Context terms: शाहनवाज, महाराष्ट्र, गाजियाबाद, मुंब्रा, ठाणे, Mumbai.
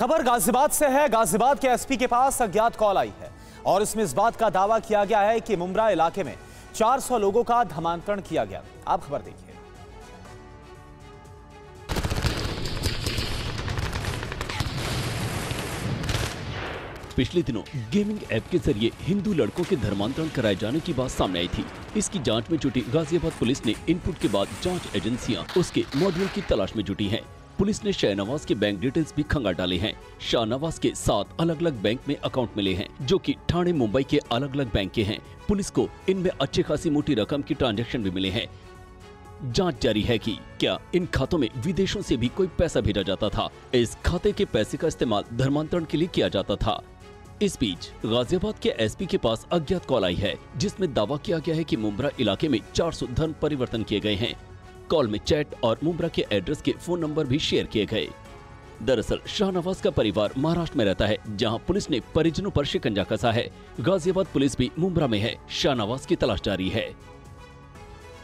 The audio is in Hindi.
खबर गाजियाबाद से है। गाजियाबाद के एसपी के पास अज्ञात कॉल आई है और इसमें इस बात का दावा किया गया है कि मुंब्रा इलाके में 400 लोगों का धर्मांतरण किया गया। आप खबर देखिए। पिछले दिनों गेमिंग ऐप के जरिए हिंदू लड़कों के धर्मांतरण कराए जाने की बात सामने आई थी। इसकी जांच में जुटी गाजियाबाद पुलिस ने इनपुट के बाद जांच एजेंसियां उसके मॉड्यूल की तलाश में जुटी हैं। पुलिस ने शाहनवाज के बैंक डिटेल्स भी खंगाल डाले हैं। शाहनवाज के 7 अलग अलग बैंक में अकाउंट मिले हैं, जो कि ठाणे मुंबई के अलग अलग बैंक के हैं। पुलिस को इनमें अच्छी खासी मोटी रकम की ट्रांजेक्शन भी मिले हैं। जांच जारी है कि क्या इन खातों में विदेशों से भी कोई पैसा भेजा जाता था। इस खाते के पैसे का इस्तेमाल धर्मांतरण के लिए किया जाता था। इस बीच गाजियाबाद के एसपी के पास अज्ञात कॉल आई है, जिसमें दावा किया गया है कि मुंब्रा इलाके में 400 धर्म परिवर्तन किए गए हैं। कॉल में चैट और मुंब्रा के एड्रेस के फोन नंबर भी शेयर किए गए। दरअसल शाहनवाज का परिवार महाराष्ट्र में रहता है, जहां पुलिस ने परिजनों पर शिकंजा कसा है। गाजियाबाद पुलिस भी मुंब्रा में है। शाहनवाज की तलाश जारी है।